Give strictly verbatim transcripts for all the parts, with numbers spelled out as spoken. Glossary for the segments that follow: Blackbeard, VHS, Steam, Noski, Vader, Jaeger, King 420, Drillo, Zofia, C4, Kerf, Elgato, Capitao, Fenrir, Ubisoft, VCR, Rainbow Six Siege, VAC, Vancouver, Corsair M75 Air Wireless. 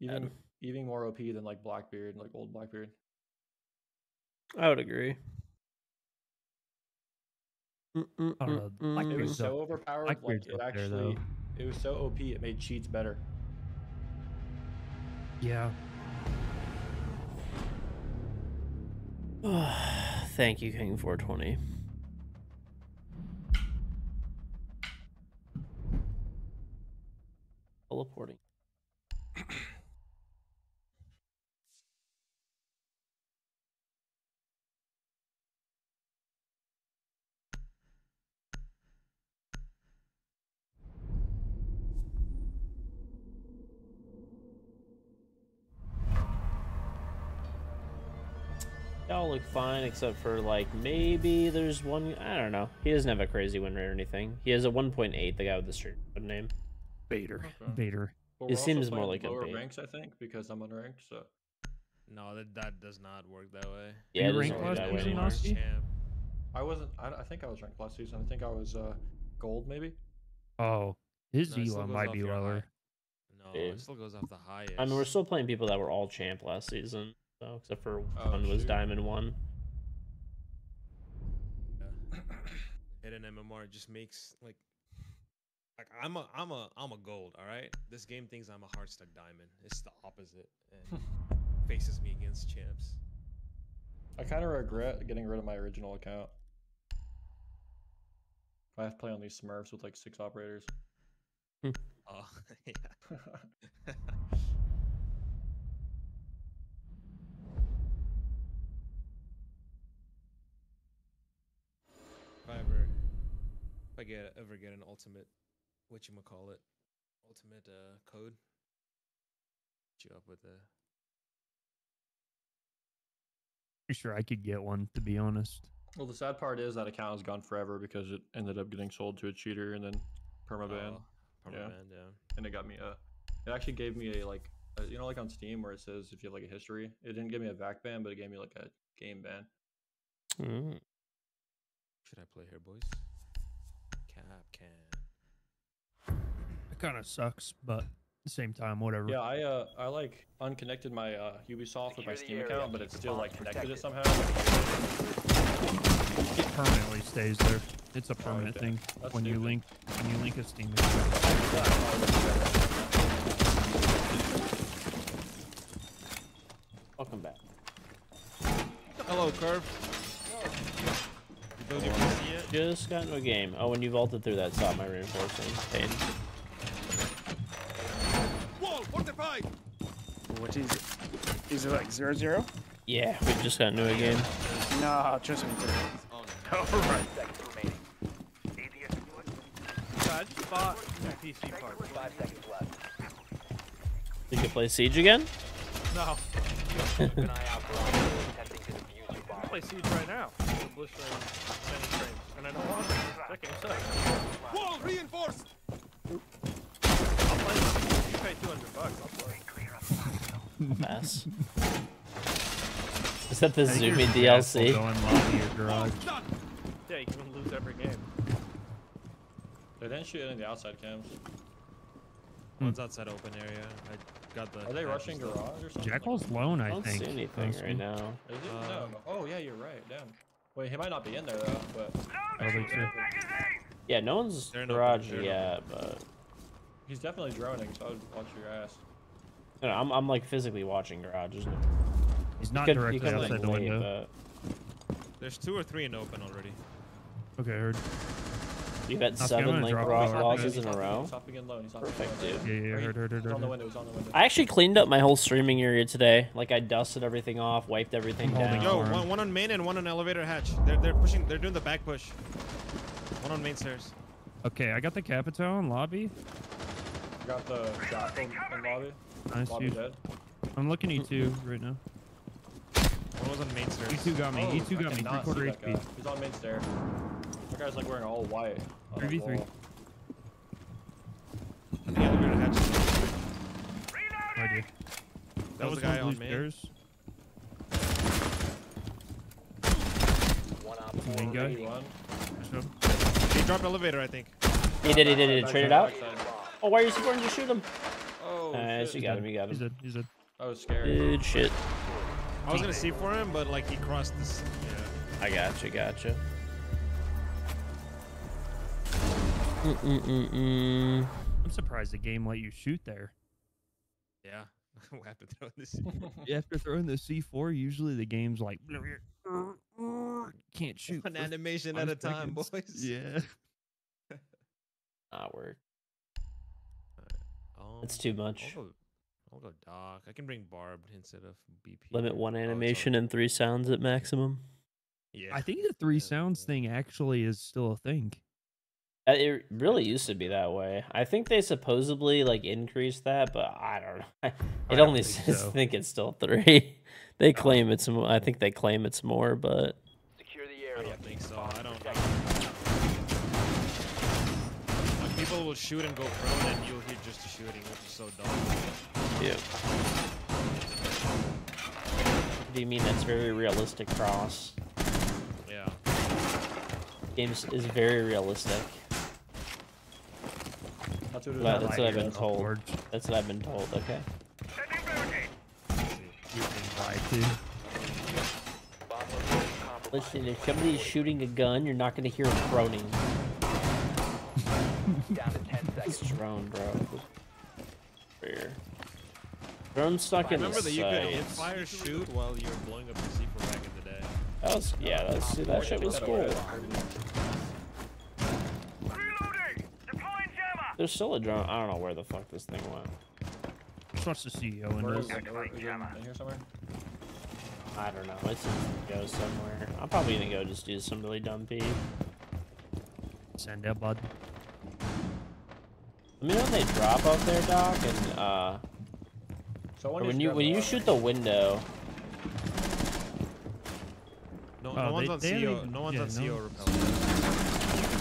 Even and... even more O P than like Blackbeard, like old Blackbeard. I would agree. Mm, mm, I don't know. It was so overpowered. Blackbeard's like it actually, there, it was so O P. It made cheats better. Yeah. Thank you, King four twenty. Teleporting. Y'all look fine, except for, like, maybe there's one... I don't know. He doesn't have a crazy win rate or anything. He has a one point eight, the guy with the street name. Vader. Okay. Vader. Well, it seems more like lower a lower ranks, I think, because I'm unranked, so... No, that, that does not work that way. Yeah, it doesn't work that way anymore. I wasn't... I, I think I was ranked last season. I think I was uh, gold, maybe? Oh. His no, V one might be lower. No, Dude. It still goes off the highest. I mean, we're still playing people that were all champ last season. So, except for oh, one shoot. was Diamond one. Yeah. Hit an M M R just makes like like I'm a I'm a I'm a gold, all right? This game thinks I'm a hard stuck diamond. It's the opposite and faces me against champs. I kind of regret getting rid of my original account. I have to play on these Smurfs with like six operators. Oh, yeah. If I ever, if I get ever get an ultimate, whatchamacallit, ultimate uh, code, hit you up with a. Pretty sure I could get one, to be honest. Well, the sad part is that account has gone forever because it ended up getting sold to a cheater and then permaban. Oh, permaban, yeah. yeah. And it got me a. It actually gave me a like, a, you know, like on Steam where it says if you have like a history. It didn't give me a V A C ban, but it gave me like a game ban. Mm-hmm. Should I play here, boys? Cap can. It kind of sucks, but at the same time, whatever. Yeah, I uh, I like unconnected my uh, Ubisoft with my Steam account, but it's still like connected it somehow. It permanently stays there. It's a permanent oh, okay. thing. That's when stupid. you link when you link a Steam account. Welcome back. Hello, Curve. Just got into a game. Oh, when you vaulted through that, saw my reinforcements. Pain. Whoa, forty-five. What is it? Is it like zero zero? Yeah, we just got into a game. No, trust me. Oh, no. Alright. I just bought the P C part. Five seconds left. Think you play Siege again? No. Keep an eye out for attempting to defuse your bomb. I play Siege right now. And I don't want it. Wall reinforced! I'll play this. You pay two hundred bucks, I'll play. Mess. Is that the Zoomy D L C? Yeah, you can lose every game. They didn't shoot any of the outside cams. Hmm. One's outside open area. I got the. Are they rushing garage or something? Jackal's lone, I think. I don't see anything right now. Is it? Uh, no. Oh, yeah, you're right. Damn. Wait, he might not be in there though, but I think so. Yeah, no one's in garage yet, but he's definitely droning, so I would watch your ass. No, no, I'm I'm like physically watching garage, isn't it? He's not directly outside the window. There's two or three in open already. Okay, I heard. You've had seven link rock losses in a row. Perfect, dude. Yeah, yeah, yeah, heard, heard, heard, heard. On the window, on the window. I actually cleaned up my whole streaming area today. Like, I dusted everything off, wiped everything down. Yo, one, one on main and one on elevator hatch. They're, they're pushing, they're doing the back push. One on main stairs. Okay, I got the Capitao in lobby. I got the shot in, in lobby. Nice, lobby dead. I'm looking E two right now. One was on main stairs. E two got me, oh, E two got me, three quarter H P. He's on main stairs. That guy's like wearing all white. three v three. I think I look at a hatch. That was the guy on main. One on main guy. He dropped elevator, I think. He did, he did, he did. Trade it out. Oh, why are you supporting to shoot him? Oh, nice. You got him. You got him. He's dead. He's dead. That was scary. Good shit. I was gonna see for him, but like he crossed this. Yeah. I gotcha. Gotcha. Mm -mm -mm -mm. I'm surprised the game let you shoot there. Yeah. We'll have to throw in the C four. After throwing the C four, usually the game's like can't shoot. One animation at a time, seconds. Boys. Yeah. Not work. Um, That's too much. I'll go, I'll go doc. I can bring barbed instead of B P. Limit one animation oh, and three sounds at maximum. Yeah. I think the three yeah, sounds yeah. thing actually is still a thing. It really used to be that way. I think they supposedly like increased that, but I don't know. It I only think says so. I think it's still three. They claim it's more. I think they claim it's more, but secure the area. I don't think so. I don't. Like, people will shoot and go prone, and you'll hear just the shooting, which is so dumb. Yeah. What do you mean that's very realistic, Cross? Yeah. Games is very realistic. That's what, well, that's what I've been told. Upward. That's what I've been told, okay. Listen, if somebody's shooting a gun, you're not gonna hear him groaning. Down to ten seconds. Drone, bro. Fair. Drone's stuck in the side. Remember that you could hit fire shoot while you were blowing up the C four back in the day. That was, yeah, that, was, that shit was cool. There's still a drone. I don't know where the fuck this thing went. Just watch the C E O in here somewhere. I don't know. It's just gonna go somewhere. I'm probably gonna go just do some really dumb pee. Send out, bud. Let me know when they drop up there, Doc, and uh. So when you when you shoot the window. No, no one's on C E O. No one's on C E O repellent.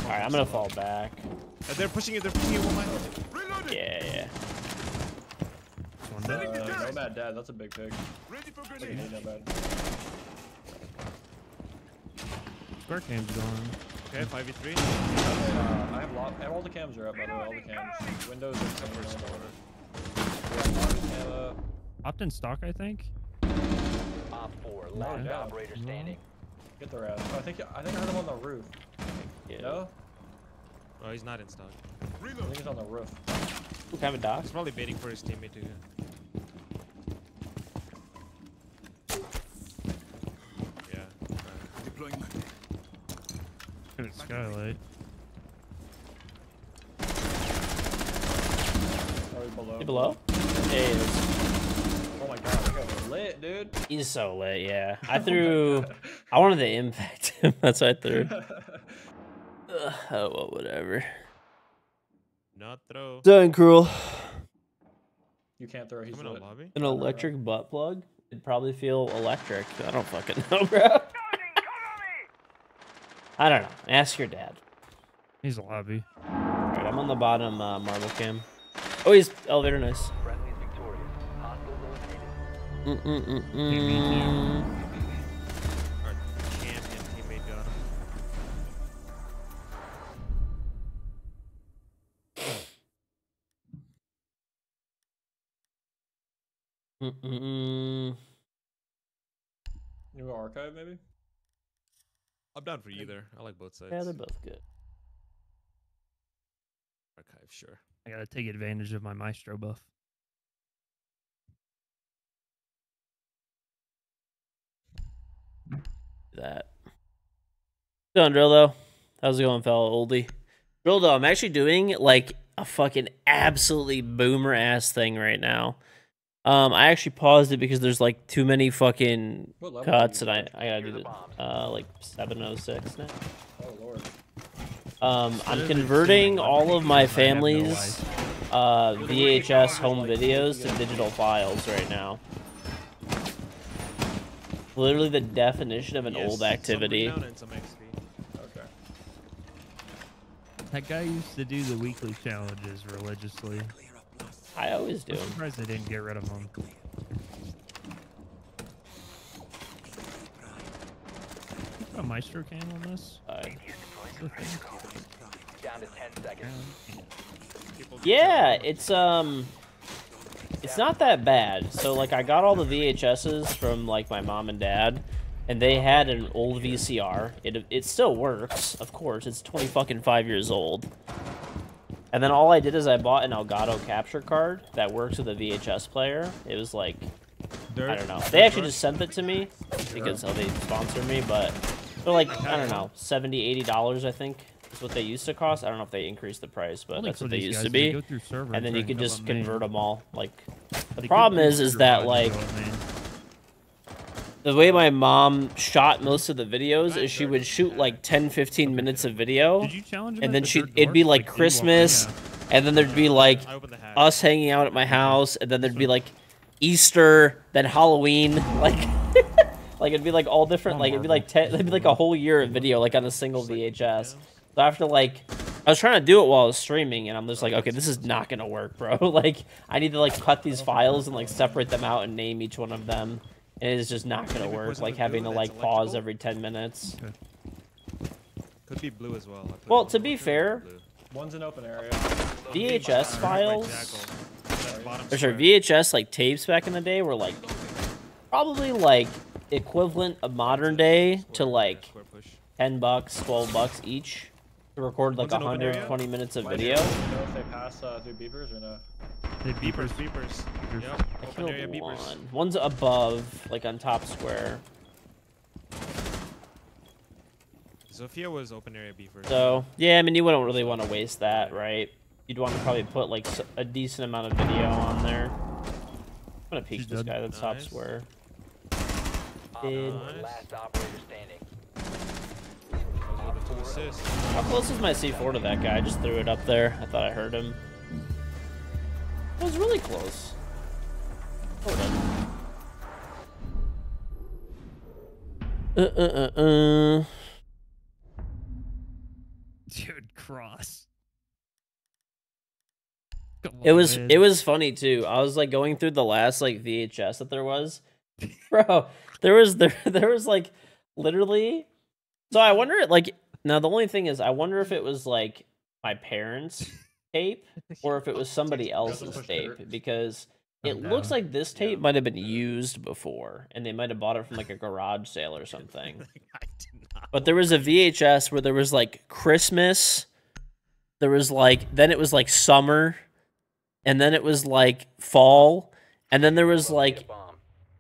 All right, I'm gonna fall back. Uh, they're pushing it, they're pushing it one line. Yeah, yeah. Uh, no bad dad, that's a big pick. Ready for grenade. No bad. Square cam's going. Okay, five v three. Uh, I have lot, and all the cams are up, by the way, all the cams. Windows are somewhere smaller. Opt in stock, I think. Op four, last yeah. operator standing. Get the rest. Oh, I think I think I heard him on the roof. Yeah. No? Oh, he's not in stock. I think he's on the roof. Ooh, kind of doc. He's probably baiting for his teammate too. Yeah. Deploying. Look at skylight. Are we below? Hey, below? Hey, oh my god, I got lit, dude. He's so lit, yeah. I threw. I wanted to impact him. That's what I threw. Ugh, oh well, whatever. Not throw. Done, cruel. You can't throw. He's in a lobby. An electric know. butt plug. It'd probably feel electric. I don't fucking know, bro. I don't know. Ask your dad. He's a lobby. All right, I'm on the bottom uh, marble cam. Oh, he's elevator. Nice. Friendly's victorious. Hostile eliminated. Mm mm mm mm. Mm-mm. New archive, maybe? I'm down for either. I like both sides. Yeah, they're both good. Archive, sure. I gotta take advantage of my maestro buff. That. Done, Drillo. How's it going, fellow oldie? Drillo, I'm actually doing like a fucking absolutely boomer ass thing right now. Um, I actually paused it because there's like too many fucking cuts, and I, I gotta do the, uh, like seven oh six now. Oh lord. Um, I'm converting all of my family's uh, V H S home videos to digital files right now. Literally the definition of an old activity. That guy used to do the weekly challenges religiously. I always do. I'm surprised they didn't get rid of them. Put a maestro cam on this. Uh, Down to ten seconds. Yeah, it's um, it's not that bad. So like I got all the V H Ss from like my mom and dad, and they had an old V C R. It it still works, of course. It's twenty fucking five years old. And then all I did is I bought an Elgato capture card that works with a V H S player. It was like, I don't know. They actually just sent it to me because oh, they sponsor me, but they're like, I don't know, seventy dollars, eighty dollars, I think is what they used to cost. I don't know if they increased the price, but that's what they used to be. And then you could just convert them all. Like, the problem is, is that like, the way my mom shot most of the videos is she would shoot like ten, fifteen minutes of video, and then she it'd be like Christmas, and then there'd be like us hanging out at my house, and then there'd be like Easter, then Halloween, like like it'd be like all different, like it'd be like ten, it'd be like a whole year of video like on a single V H S. So after like I was trying to do it while I was streaming, and I'm just like, okay, this is not gonna work, bro. Like I need to like cut these files and like separate them out and name each one of them. It is just not gonna work, like having to like pause every ten minutes. Okay. Could be blue as well. Well, to be fair, one's an open area. V H S files, or sorry, V H S like tapes back in the day were like probably like equivalent of modern day to like ten bucks, twelve bucks each to record like a hundred and twenty minutes of video. They pass through beepers or no? They beepers, beepers. Yep. I killed area one. Beepers. One's above, like on top square. Zofia was open area beepers. So, yeah, I mean, you wouldn't really want to waste that, right? You'd want to probably put like a decent amount of video on there. I'm gonna peek this guy that's top square. Dude. Last operator standing. How close is my C four to that guy? I just threw it up there. I thought I heard him. That was really close. Hold on. Uh, uh, uh, uh. Dude, cross. Come it on, was man. It was funny too. I was like going through the last like V H S that there was, bro. There was there there was like literally. So I wonder like now the only thing is I wonder if it was like my parents. Tape or if it was somebody else's tape, because it oh, no. looks like this tape yeah. might have been used before and they might have bought it from like a garage sale or something. But there was a V H S where there was like Christmas, there was like then it was like summer, and then it was like fall, and then there was like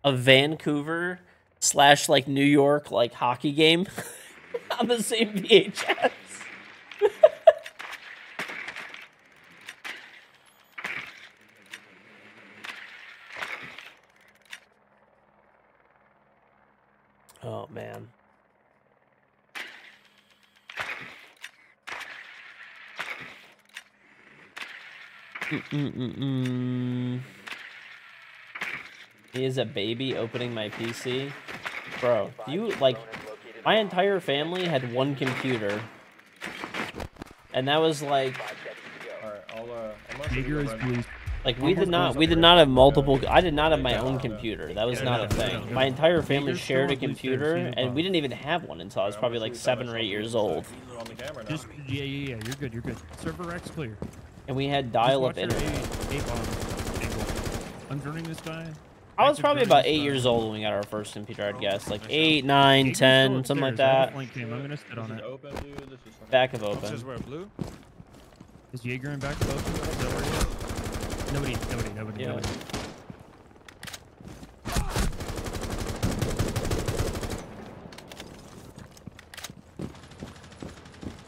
a Vancouver slash like New York like hockey game on the same V H S. Oh, man. Mm-mm-mm-mm. He is a baby opening my P C. Bro, you, like, my entire family had one computer. And that was, like... Like we did not, we did not have multiple. I did not have my own computer. That was not a thing. My entire family shared a computer, and we didn't even have one until I was probably like seven or eight years old. Just, yeah, yeah, yeah. You're good. You're good. Server X clear. And we had dial-up internet. I'm joining this guy. I was probably about eight years old when we got our first computer, I'd guess, like eight, nine, ten, something like that. Back of open. Is Jaeger in back of open? Nobody, nobody, nobody, yeah. nobody.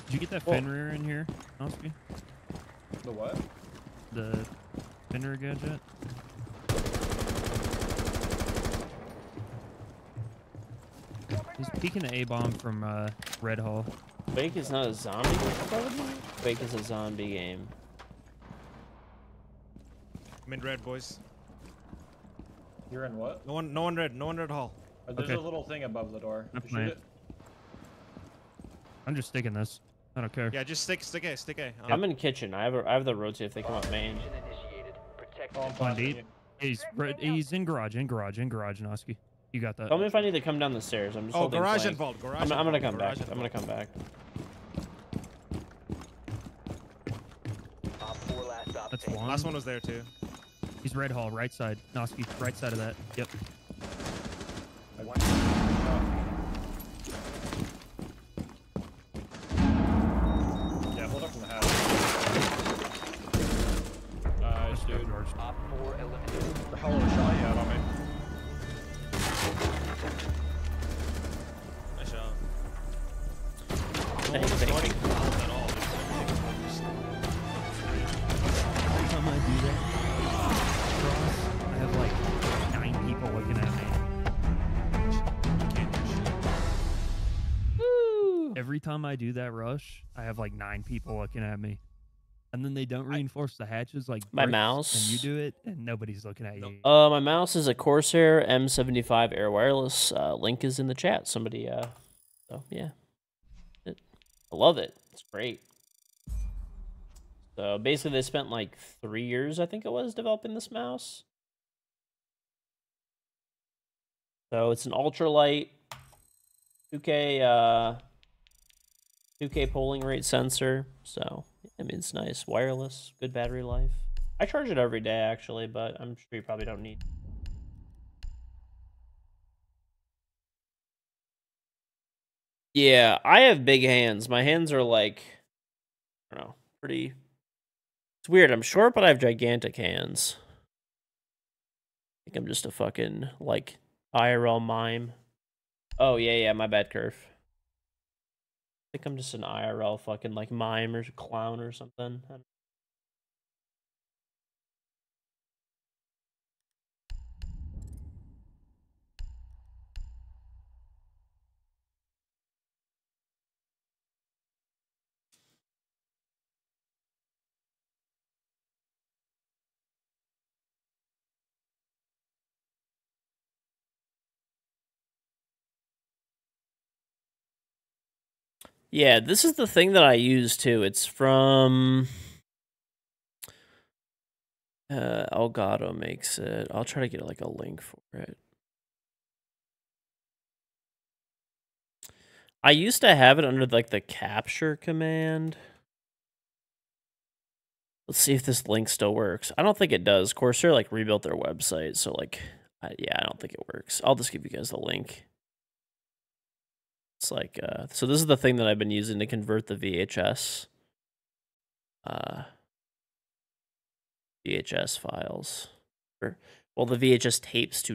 Did you get that Fenrir in here, Noski? The what? The Fenrir gadget? He's peeking the A-bomb from uh, Red Hall. Quake is not a zombie game? Quake is a zombie game. I'm in red, boys. You're in what? No one, no one red, no one red hall. Oh, there's okay. a little thing above the door. Shoot it. I'm just sticking this. I don't care. Yeah, just stick, stick A, stick A. Um, I'm in kitchen. I have, a, I have the rotate if they come up main. Oh, I'm deep. He's red. He's in garage, in garage, in garage. Noski, you got that. Tell me if I need to come down the stairs. I'm just. Oh, garage involved. Garage. I'm, I'm gonna come garage back. I'm gonna come back. That's one. Last one was there too. He's red hall, right side. Noski, right side of that. Yep. Yeah, hold up from the house. Nice, dude. Op four eliminated. The hell of a shot you had on me. Nice shot. Thanks, thank you. Every time I do that, I have like nine people looking at me. Every time I do that rush, I have like nine people looking at me, and then they don't reinforce I, the hatches like my mouse. And you do it, and nobody's looking at you. Uh, my mouse is a Corsair M seventy-five Air Wireless. Uh, link is in the chat. Somebody, uh, so yeah, it, I love it. It's great. So basically, they spent like three years, I think it was, developing this mouse. So it's an ultralight, two K. Uh, two K polling rate sensor, so I mean it's nice, wireless, good battery life. I charge it every day actually, but I'm sure you probably don't need. Yeah, I have big hands. My hands are like, I don't know, pretty. It's weird. I'm short, but I have gigantic hands. I think I'm just a fucking like I R L mime. Oh yeah, yeah, my bad, Kerf. I think I'm just an I R L fucking like mime or clown or something. I don't know. Yeah, this is the thing that I use too. It's from uh, Elgato makes it. I'll try to get like a link for it. I used to have it under like the capture command. Let's see if this link still works. I don't think it does. Corsair like rebuilt their website, so like, I, yeah, I don't think it works. I'll just give you guys the link. It's like, uh, so this is the thing that I've been using to convert the V H S, uh, V H S files, or, well, the V H S tapes to